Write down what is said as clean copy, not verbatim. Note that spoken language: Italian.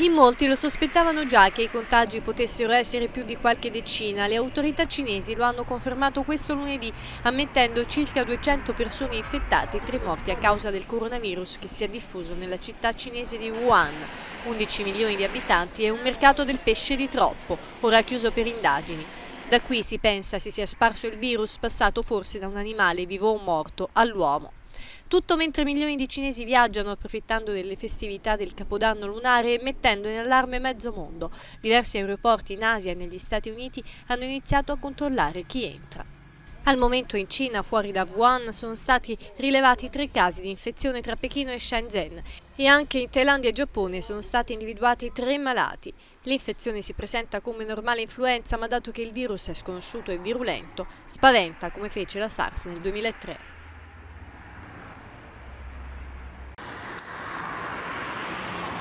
In molti lo sospettavano già che i contagi potessero essere più di qualche decina. Le autorità cinesi lo hanno confermato questo lunedì, ammettendo circa 200 persone infettate e 3 morti a causa del coronavirus che si è diffuso nella città cinese di Wuhan. 11 milioni di abitanti e un mercato del pesce di troppo, ora chiuso per indagini. Da qui si pensa si sia sparso il virus, passato forse da un animale vivo o morto all'uomo. Tutto mentre milioni di cinesi viaggiano approfittando delle festività del Capodanno lunare e mettendo in allarme mezzo mondo. Diversi aeroporti in Asia e negli Stati Uniti hanno iniziato a controllare chi entra. Al momento in Cina, fuori da Wuhan, sono stati rilevati 3 casi di infezione tra Pechino e Shenzhen e anche in Thailandia e Giappone sono stati individuati 3 malati. L'infezione si presenta come normale influenza, ma dato che il virus è sconosciuto e virulento, spaventa come fece la SARS nel 2003.